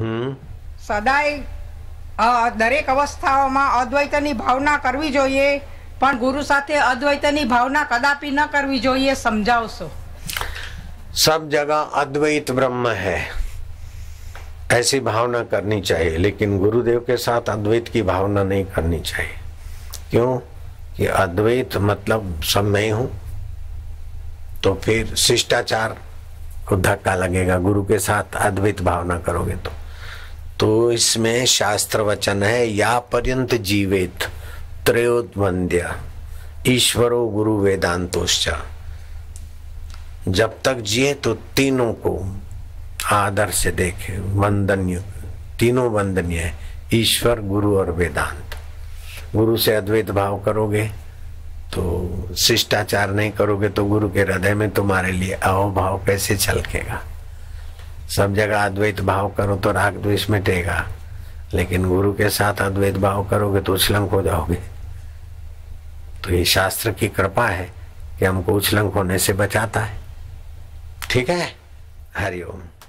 सदाय दरेक अवस्थाओं अद्वैतनी भावना करवी जोईए, पण गुरु साथे अद्वैतनी भावना कदापि न करवी जोईए। समझावशो? सब जगह अद्वैत ब्रह्म है ऐसी भावना करनी चाहिए, लेकिन गुरुदेव के साथ अद्वैत की भावना नहीं करनी चाहिए। क्यों कि अद्वैत मतलब सब मैं हूं, तो फिर शिष्टाचार को धक्का लगेगा। गुरु के साथ अद्वैत भावना करोगे तो इसमें शास्त्र वचन है, या पर्यंत जीवेत त्रयोद्वंद्य ईश्वरो गुरु वेदांतोश्च। जब तक जिए तो तीनों को आदर से देखे, वंदनीय, तीनों वंदनीय है, ईश्वर, गुरु और वेदांत। गुरु से अद्वैत भाव करोगे तो शिष्टाचार नहीं करोगे तो गुरु के हृदय में तुम्हारे लिए अहोभाव कैसे छलकेगा। सब जगह अद्वैत भाव करो तो राग द्वेष मिटेगा, लेकिन गुरु के साथ अद्वैत भाव करोगे तो उछलंक हो जाओगे। तो ये शास्त्र की कृपा है कि हमको उछलंक होने से बचाता है। ठीक है। हरि ओम।